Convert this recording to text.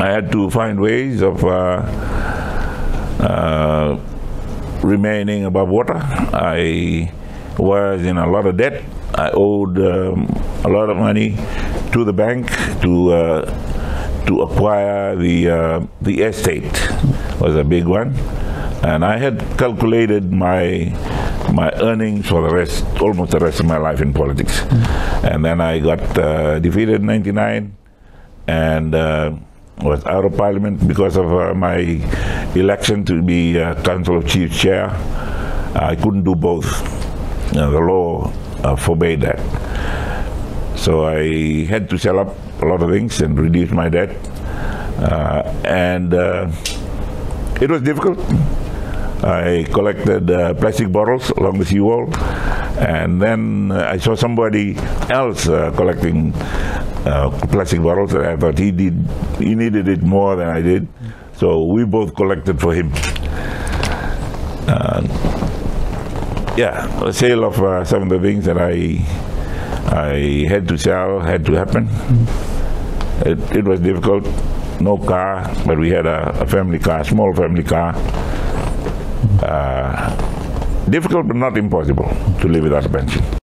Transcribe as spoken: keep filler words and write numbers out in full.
I had to find ways of uh, uh, remaining above water. I was in a lot of debt. I owed um, a lot of money to the bank to uh, to acquire the uh, the estate. Was a big one, and I had calculated my my earnings for the rest, almost the rest of my life in politics. Mm-hmm. And then I got uh, defeated in ninety-nine, and uh, was out of parliament because of uh, my election to be uh, Council of Chiefs chair. I couldn't do both. Uh, the law uh, forbade that. So I had to sell up a lot of things and reduce my debt. Uh, and uh, it was difficult. I collected uh, plastic bottles along the seawall, and then uh, I saw somebody else uh, collecting uh, plastic bottles, and I thought he did he needed it more than I did, so we both collected for him. Uh, yeah, the sale of uh, some of the things that I I had to sell had to happen. Mm-hmm. It, it was difficult. No car, but we had a, a family car, small family car. Uh, difficult but not impossible to live without a pension.